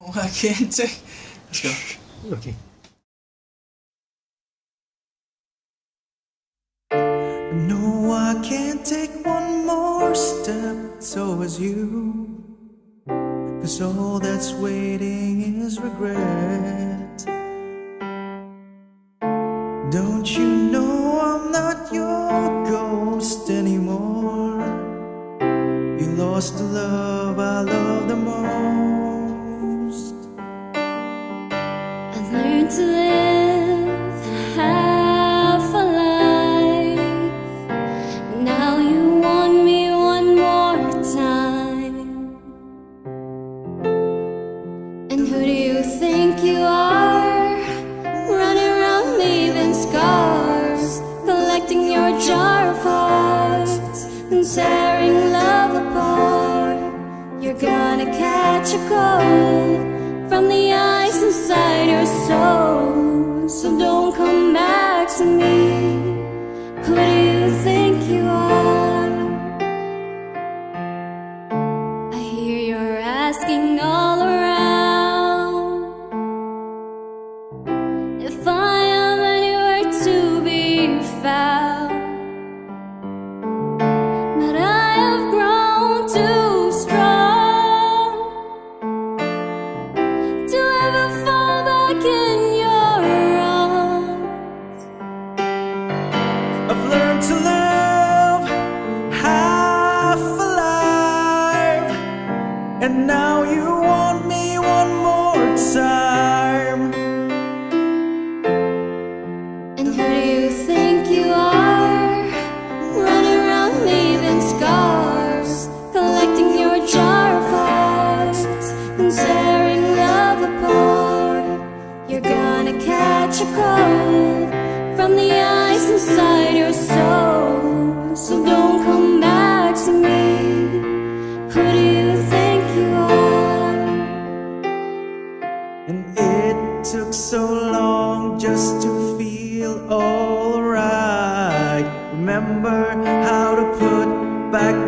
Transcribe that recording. I can't take. Let's go. Okay. No, I can't take one more step towards you, 'cause all that's waiting is regret. Don't you know I'm not your ghost anymore? You lost the love I love the most. I've learned to live half a life. Now you want me one more time. And who do you think you are? Running around leaving scars, collecting your jar of hearts and tearing love apart. You're gonna catch a cold from the ice inside your soul, so don't come back to me. Who do you think you are? I hear you're asking all around if I am anywhere to be found, but I have grown too strong to fall back in your arms. I've learned to love half alive, and now you want me one more time. And who do you think you are? Running around leaving scars, collecting your jar of hearts and tearing love apart. You're gonna catch a cold from the ice inside your soul, so don't come back to me. Who do you think you are? And it took so long just to feel alright. Remember how to put back